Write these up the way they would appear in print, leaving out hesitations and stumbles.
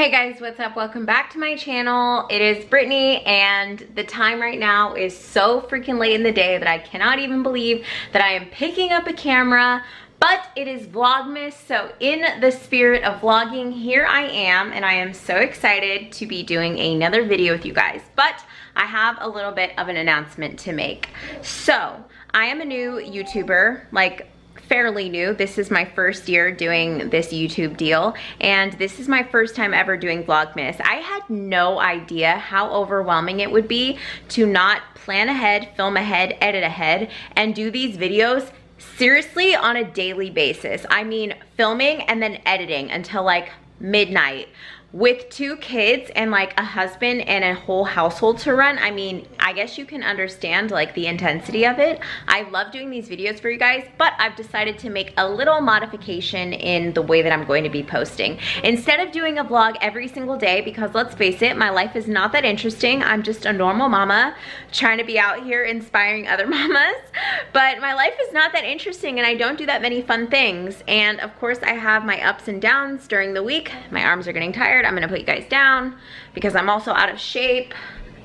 Hey guys, what's up? Welcome back to my channel. It is Brittany and the time right now is so freaking late in the day that I cannot even believe that I am picking up a camera, but it is Vlogmas, so in the spirit of vlogging, here I am, and I am so excited to be doing another video with you guys, but I have a little bit of an announcement to make. So, I am a new YouTuber, like fairly new. This is my first year doing this YouTube deal, and this is my first time ever doing Vlogmas. I had no idea how overwhelming it would be to not plan ahead, film ahead, edit ahead, and do these videos seriously on a daily basis. I mean, filming and then editing until like midnight. With two kids and like a husband and a whole household to run, I mean, I guess you can understand like the intensity of it. I love doing these videos for you guys, but I've decided to make a little modification in the way that I'm going to be posting. Instead of doing a vlog every single day, because let's face it, my life is not that interesting. I'm just a normal mama trying to be out here inspiring other mamas, but my life is not that interesting and I don't do that many fun things. And of course I have my ups and downs during the week. My arms are getting tired. I'm gonna put you guys down because I'm also out of shape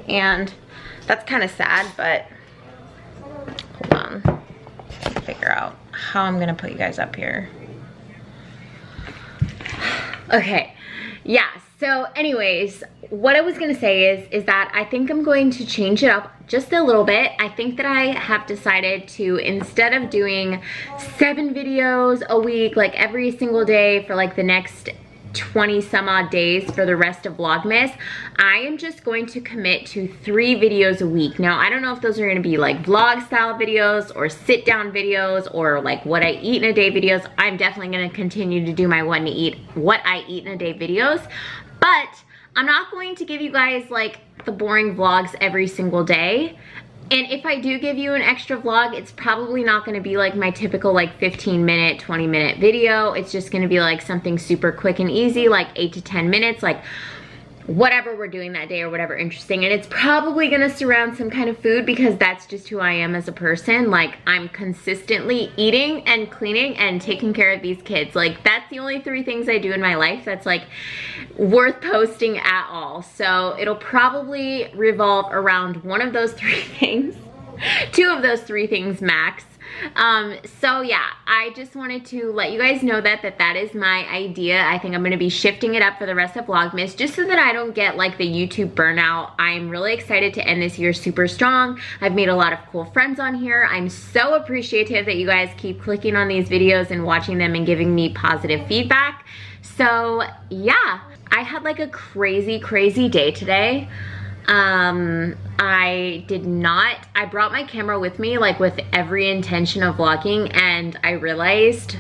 and that's kind of sad, but hold on, figure out how I'm gonna put you guys up here. Okay, yeah, so anyways, what I was gonna say is that I think I'm going to change it up just a little bit. I think that I have decided to, instead of doing 7 videos a week, like every single day for like the next 20 some odd days for the rest of Vlogmas, I am just going to commit to 3 videos a week. Now, I don't know if those are gonna be like vlog style videos or sit down videos or like what I eat in a day videos. I'm definitely gonna continue to do my what I eat in a day videos, but I'm not going to give you guys like the boring vlogs every single day. And if I do give you an extra vlog, it's probably not gonna be like my typical like 15-minute, 20-minute video. It's just gonna be like something super quick and easy, like 8 to 10 minutes, like whatever we're doing that day or whatever interesting. And it's probably gonna surround some kind of food because that's just who I am as a person. Like, I'm consistently eating and cleaning and taking care of these kids. Like, that's the only 3 things I do in my life that's like worth posting at all. So it'll probably revolve around one of those 3 things, 2 of those 3 things max. So yeah, I just wanted to let you guys know that is my idea. I think I'm going to be shifting it up for the rest of Vlogmas just so that I don't get like the YouTube burnout. I'm really excited to end this year super strong. I've made a lot of cool friends on here. I'm so appreciative that you guys keep clicking on these videos and watching them and giving me positive feedback. So yeah, I had like a crazy, crazy day today. I brought my camera with me like with every intention of vlogging, and I realized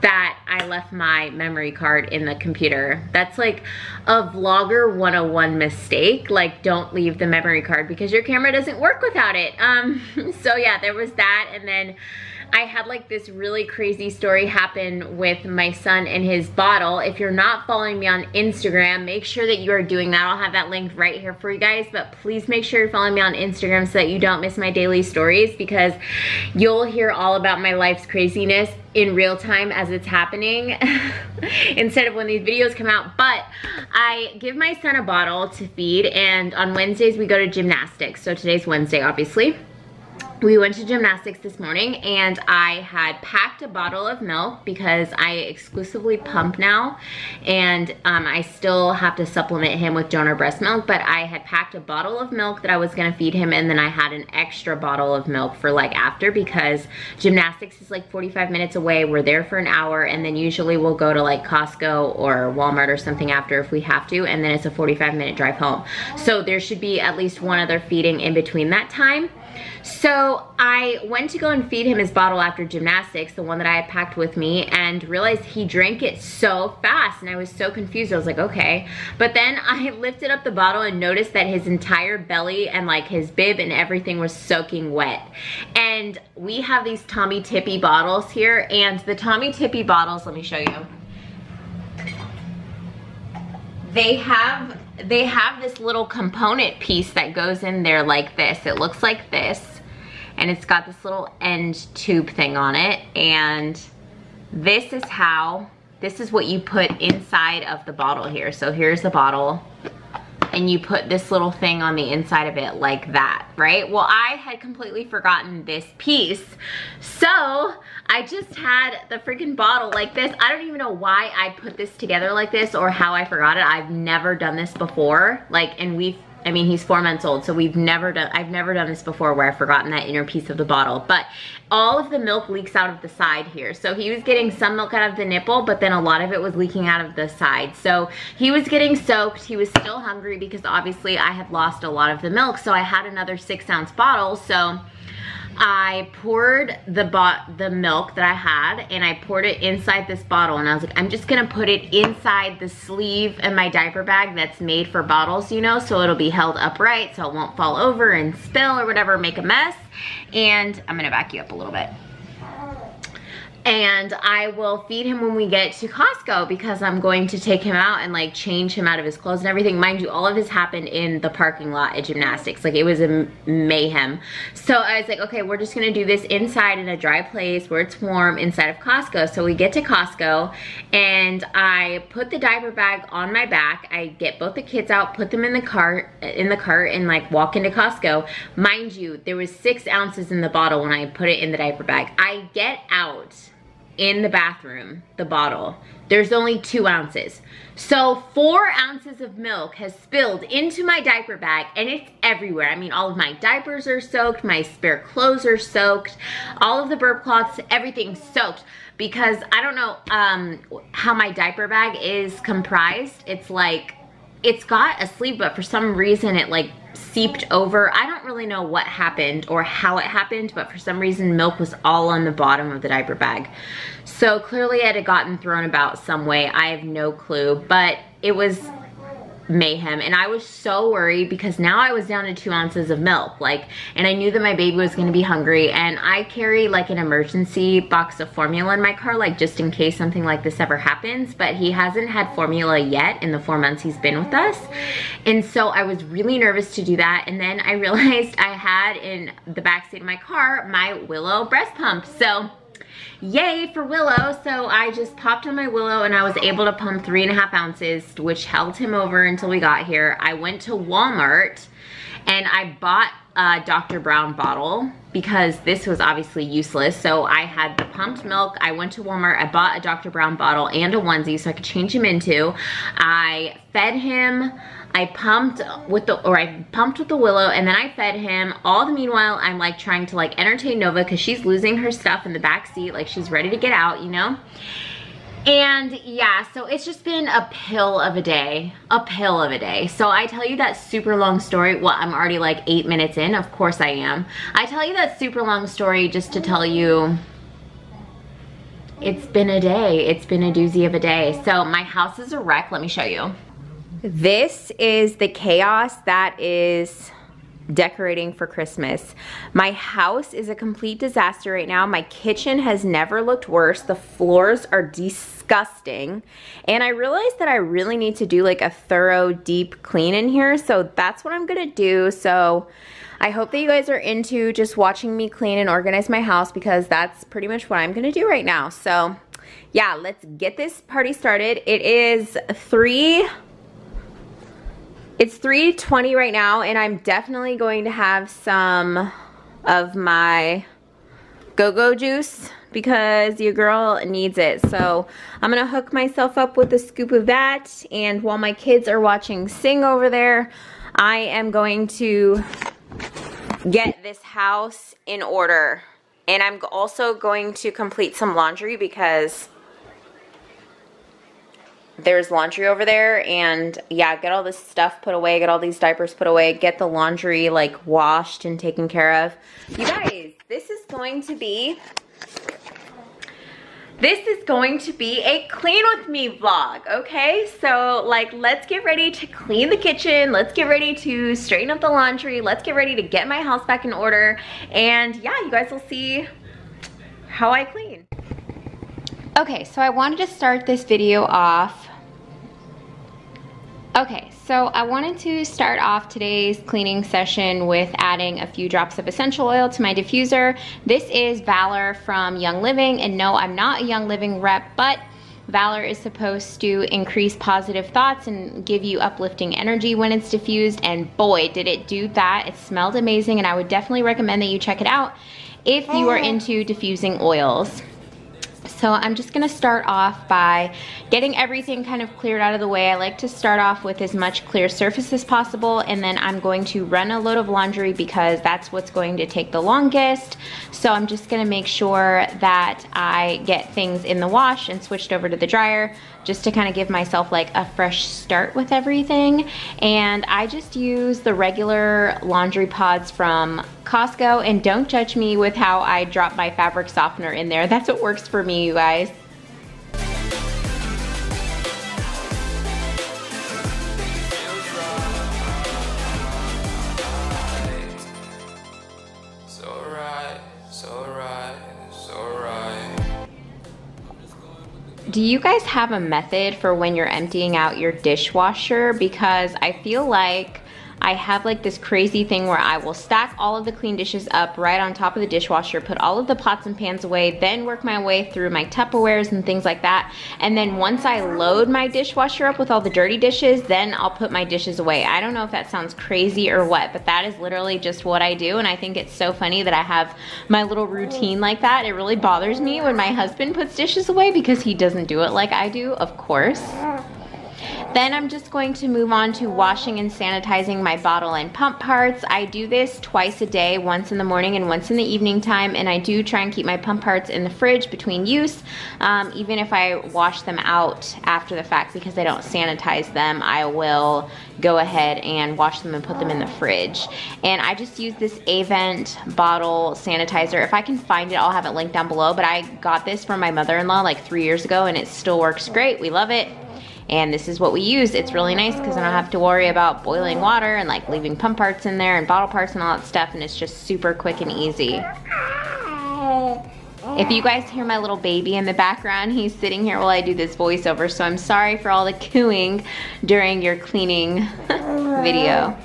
that I left my memory card in the computer. That's like a vlogger 101 mistake. Like, don't leave the memory card because your camera doesn't work without it. So yeah, there was that, and then I had like this really crazy story happen with my son and his bottle. If you're not following me on Instagram, make sure that you are doing that. I'll have that link right here for you guys, but please make sure you're following me on Instagram so that you don't miss my daily stories, because you'll hear all about my life's craziness in real time as it's happening instead of when these videos come out. But I give my son a bottle to feed, and on Wednesdays we go to gymnastics. So today's Wednesday, obviously. We went to gymnastics this morning, and I had packed a bottle of milk because I exclusively pump now, and I still have to supplement him with donor breast milk, but I had packed a bottle of milk that I was gonna feed him, and then I had an extra bottle of milk for like after, because gymnastics is like 45 minutes away. We're there for an hour, and then usually we'll go to like Costco or Walmart or something after if we have to, and then it's a 45-minute drive home. So there should be at least one other feeding in between that time. So I went to go and feed him his bottle after gymnastics, the one that I had packed with me, and realized he drank it so fast, and I was so confused. I was like, okay. But then I lifted up the bottle and noticed that his entire belly and like his bib and everything was soaking wet. And we have these Tommee Tippee bottles here, and the Tommee Tippee bottles, let me show you. They have this little component piece that goes in there like this. It looks like this, and it's got this little end tube thing on it, and this is how This is what you put inside of the bottle here. So here's the bottle, and you put this little thing on the inside of it like that, right? Well, I had completely forgotten this piece. So I just had the freaking bottle like this. I don't even know why I put this together like this or how I forgot it. I've never done this before. Like, and I mean, he's 4 months old, so I've never done this before where I've forgotten that inner piece of the bottle. But all of the milk leaks out of the side here. So he was getting some milk out of the nipple, but then a lot of it was leaking out of the side. So he was getting soaked. He was still hungry because obviously I had lost a lot of the milk. So I had another 6-ounce bottle. So I poured the milk that I had, and I poured it inside this bottle, and I was like, I'm just gonna put it inside the sleeve in my diaper bag that's made for bottles, you know, so it'll be held upright so it won't fall over and spill or whatever, make a mess. And I'm gonna back you up a little bit. And I will feed him when we get to Costco because I'm going to take him out and like change him out of his clothes and everything. Mind you, all of this happened in the parking lot at gymnastics. Like, it was a mayhem. So I was like, okay, we're just gonna do this inside in a dry place where it's warm inside of Costco. So we get to Costco and I put the diaper bag on my back. I get both the kids out, put them in the cart, and like walk into Costco. Mind you, there was 6 ounces in the bottle when I put it in the diaper bag. I get out in the bathroom, the bottle, there's only 2 ounces. So 4 ounces of milk has spilled into my diaper bag, and it's everywhere. I mean, all of my diapers are soaked, my spare clothes are soaked, all of the burp cloths, everything's soaked because I don't know how my diaper bag is comprised. It's like, it's got a sleeve, but for some reason it like seeped over. I don't really know what happened or how it happened, but for some reason milk was all on the bottom of the diaper bag. So clearly it had gotten thrown about some way. I have no clue, but it was mayhem. And I was so worried because now I was down to 2 ounces of milk, like, and I knew that my baby was gonna be hungry. And I carry like an emergency box of formula in my car, like just in case something like this ever happens, but he hasn't had formula yet in the 4 months he's been with us. And so I was really nervous to do that. And then I realized I had in the backseat of my car my Willow breast pump. So yay for Willow. So I just popped on my Willow and I was able to pump 3.5 ounces, which held him over until we got here. I went to Walmart and I bought a Dr. Brown bottle because this was obviously useless. So I had the pumped milk. I went to Walmart, I bought a Dr. Brown bottle and a onesie so I could change him into. I fed him, I pumped with the Willow, and then I fed him. All the meanwhile, I'm like trying to like entertain Nova because she's losing her stuff in the back seat, like she's ready to get out, you know? And yeah, so it's just been a pill of a day, So I tell you that super long story. Well, I'm already like 8 minutes in, of course I am. I tell you that super long story just to tell you it's been a day. It's been a doozy of a day. So my house is a wreck. Let me show you. This is the chaos that is decorating for Christmas. My house is a complete disaster right now. My kitchen has never looked worse. The floors are disgusting. And I realized that I really need to do like a thorough, deep clean in here. So that's what I'm gonna do. So I hope that you guys are into just watching me clean and organize my house because that's pretty much what I'm gonna do right now. So yeah, let's get this party started. It is 3:20 right now, and I'm definitely going to have some of my go-go juice because your girl needs it. So I'm gonna hook myself up with a scoop of that, and while my kids are watching Sing over there, I am going to get this house in order. And I'm also going to complete some laundry because there's laundry over there, and yeah, get all this stuff put away, get all these diapers put away, get the laundry like washed and taken care of. You guys, this is going to be a clean with me vlog, okay? So like, let's get ready to clean the kitchen, let's get ready to straighten up the laundry, let's get ready to get my house back in order, and yeah, you guys will see how I clean. Okay, so I wanted to start this video off. Okay, so I wanted to start off today's cleaning session with adding a few drops of essential oil to my diffuser. This is Valor from Young Living, and no, I'm not a Young Living rep, but Valor is supposed to increase positive thoughts and give you uplifting energy when it's diffused, and boy, did it do that. It smelled amazing, and I would definitely recommend that you check it out if you are into diffusing oils. So I'm just gonna start off by getting everything kind of cleared out of the way. I like to start off with as much clear surface as possible, and then I'm going to run a load of laundry because that's what's going to take the longest. So I'm just gonna make sure that I get things in the wash and switched over to the dryer just to kind of give myself like a fresh start with everything. And I just use the regular laundry pods from Costco, and don't judge me with how I drop my fabric softener in there. That's what works for me, you guys. Do you guys have a method for when you're emptying out your dishwasher? Because I feel like I have like this crazy thing where I will stack all of the clean dishes up right on top of the dishwasher, put all of the pots and pans away, then work my way through my Tupperwares and things like that. And then once I load my dishwasher up with all the dirty dishes, then I'll put my dishes away. I don't know if that sounds crazy or what, but that is literally just what I do. And I think it's so funny that I have my little routine like that. It really bothers me when my husband puts dishes away because he doesn't do it like I do, of course. Then I'm just going to move on to washing and sanitizing my bottle and pump parts. I do this twice a day, once in the morning and once in the evening time, and I do try and keep my pump parts in the fridge between use, even if I wash them out after the fact because I don't sanitize them, I will go ahead and wash them and put them in the fridge. And I just use this Avent bottle sanitizer. If I can find it, I'll have it linked down below, but I got this from my mother-in-law like 3 years ago and it still works great. We love it. And this is what we use. It's really nice because I don't have to worry about boiling water and like leaving pump parts in there and bottle parts and all that stuff, and it's just super quick and easy. If you guys hear my little baby in the background, he's sitting here while I do this voiceover, so I'm sorry for all the cooing during your cleaning video.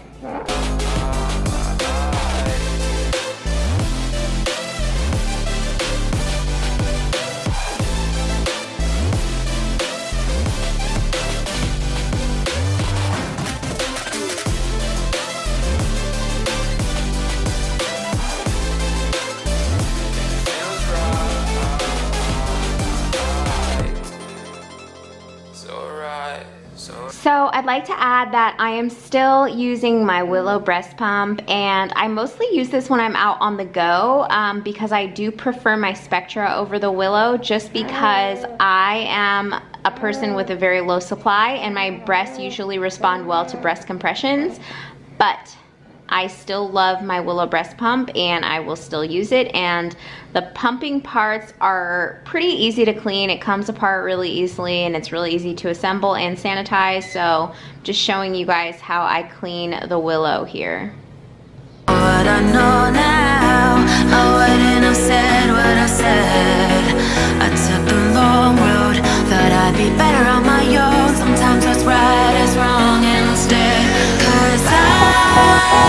So I'd like to add that I am still using my Willow breast pump, and I mostly use this when I'm out on the go because I do prefer my Spectra over the Willow just because I am a person with a very low supply and my breasts usually respond well to breast compressions, but I still love my Willow breast pump and I will still use it. And the pumping parts are pretty easy to clean. It comes apart really easily and it's really easy to assemble and sanitize. So just showing you guys how I clean the Willow here. What I know now, I wouldn't have said what I said. I took the long road, thought I'd be better on my own. Sometimes what's right is wrong instead. Cause I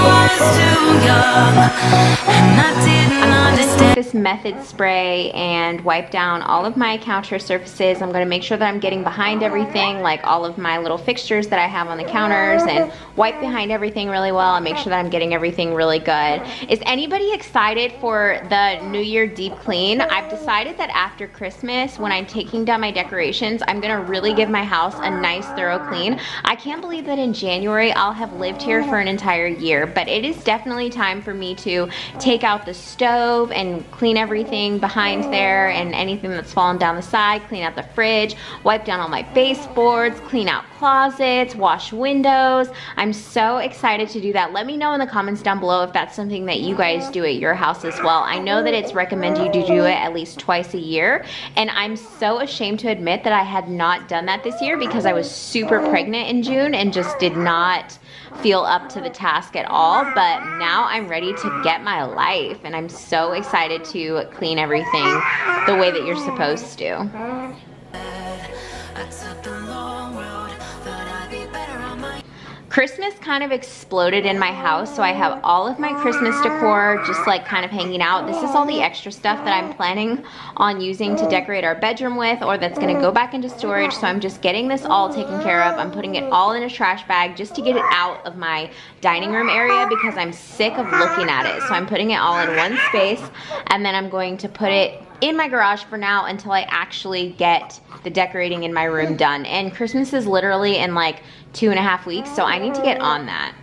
was too young and I didn't understand. This method spray and wipe down all of my counter surfaces. I'm going to make sure that I'm getting behind everything, like all of my little fixtures that I have on the counters, and wipe behind everything really well and make sure that I'm getting everything really good. Is anybody excited for the New Year deep clean? I've decided that after Christmas, when I'm taking down my decorations, I'm going to really give my house a nice thorough clean. I can't believe that in January I'll have lived here for an entire year, but it is definitely time for me to take out the stove and clean everything behind there and anything that's fallen down the side, clean out the fridge, wipe down all my baseboards, clean out closets, wash windows. I'm so excited to do that. Let me know in the comments down below if that's something that you guys do at your house as well. I know that it's recommended you to do it at least twice a year, and I'm so ashamed to admit that I had not done that this year because I was super pregnant in June and just did not feel up to the task at all, but now I'm ready to get my life and I'm so excited to clean everything the way that you're supposed to. Christmas kind of exploded in my house, so I have all of my Christmas decor just like kind of hanging out. This is all the extra stuff that I'm planning on using to decorate our bedroom with, or that's gonna go back into storage, so I'm just getting this all taken care of. I'm putting it all in a trash bag just to get it out of my dining room area because I'm sick of looking at it. So I'm putting it all in one space, and then I'm going to put it in my garage for now until I actually get the decorating in my room done. And Christmas is literally in like 2.5 weeks, so I need to get on that.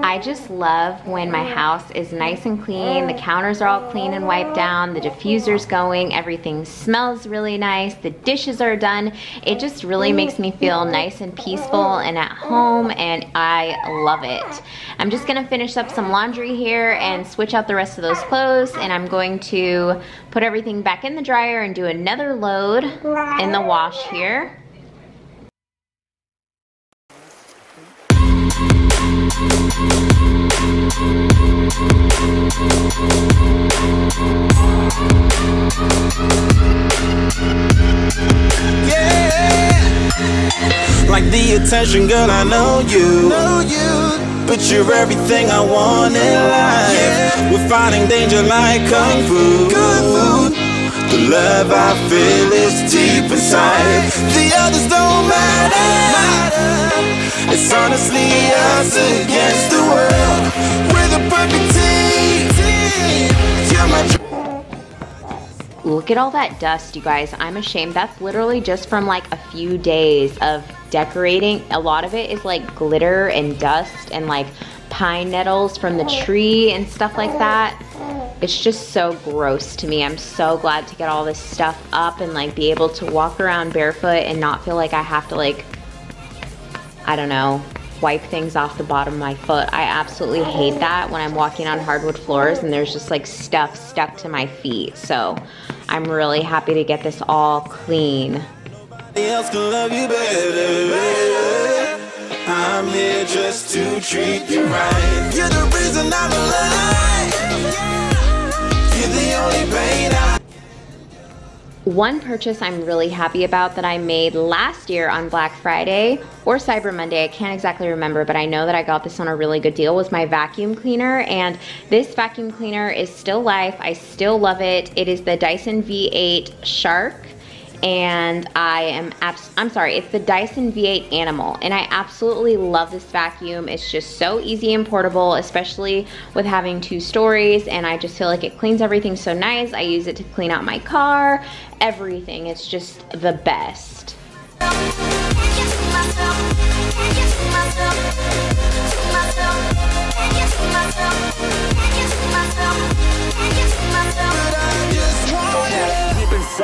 I just love when my house is nice and clean, the counters are all clean and wiped down, the diffuser's going, everything smells really nice, the dishes are done. It just really makes me feel nice and peaceful and at home, and I love it. I'm just gonna finish up some laundry here and switch out the rest of those clothes, and I'm going to put everything back in the dryer and do another load in the wash here. Yeah, like the attention, girl, I know you, but you're everything I want in life. Yeah. We're fighting danger like kung fu. Good food. The love I feel is deep inside. The others don't matter. It's honestly us against the world. We're the perfect team. You're my dream. Look at all that dust, you guys. I'm ashamed. That's literally just from like a few days of decorating. A lot of it is like glitter and dust and like pine nettles from the tree and stuff like that. It's just so gross to me. I'm so glad to get all this stuff up and like be able to walk around barefoot and not feel like I have to like, I don't know, wipe things off the bottom of my foot. I absolutely hate that when I'm walking on hardwood floors and there's just like stuff stuck to my feet. So I'm really happy to get this all clean. Nobody else can love you better. I'm here just to treat you right. You're the reason I'm alive. You're the only pain I... One purchase I'm really happy about that I made last year on Black Friday or Cyber Monday, I can't exactly remember, but I know that I got this on a really good deal, was my vacuum cleaner. And this vacuum cleaner is still life. I still love it. It is the Dyson V8 Shark. And it's the Dyson V8 Animal, and I absolutely love this vacuum. It's just so easy and portable, especially with having 2 stories, and I just feel like it cleans everything so nice. I use it to clean out my car, everything. It's just the best.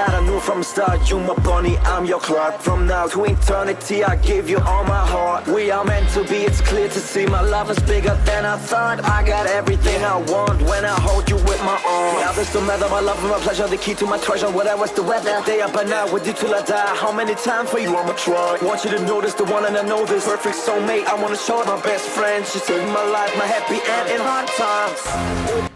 I knew from the start, you my bunny, I'm your clock. From now to eternity, I give you all my heart. We are meant to be, it's clear to see. My love is bigger than I thought. I got everything I want when I hold you with my arms. Now this don't matter, my love and my pleasure, the key to my treasure. Whatever's the weather, day up and out with you till I die. How many times for you, I'ma try. Want you to notice the one and I know this. Perfect soulmate, I wanna show it. My best friend, she saved my life, my happy end in hard times.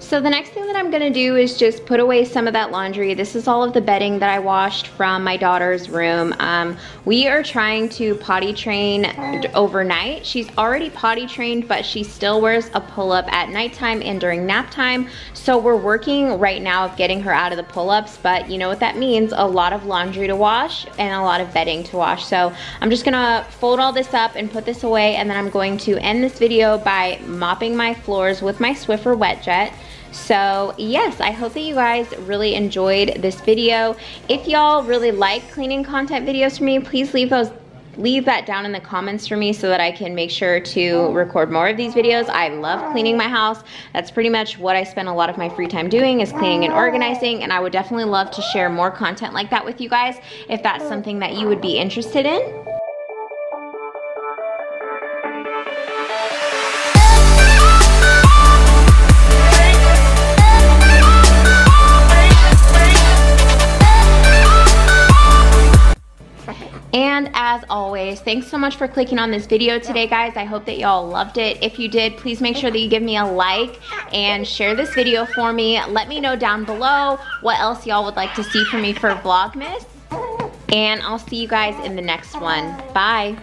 So the next thing that I'm gonna do is just put away some of that laundry. This is all of the bedding that I washed from my daughter's room. We are trying to potty train overnight. She's already potty trained, but she still wears a pull-up at nighttime and during nap time. So we're working right now of getting her out of the pull-ups, but you know what that means, a lot of laundry to wash and a lot of bedding to wash. So I'm just gonna fold all this up and put this away, and then I'm going to end this video by mopping my floors with my Swiffer WetJet. So yes, I hope that you guys really enjoyed this video. If y'all really like cleaning content videos from me, please leave those leave that down in the comments for me so that I can make sure to record more of these videos. I love cleaning my house. That's pretty much what I spend a lot of my free time doing, is cleaning and organizing, and I would definitely love to share more content like that with you guys if that's something that you would be interested in. And as always, thanks so much for clicking on this video today, guys. I hope that y'all loved it. If you did, please make sure that you give me a like and share this video for me. Let me know down below what else y'all would like to see from me for Vlogmas. And I'll see you guys in the next one. Bye.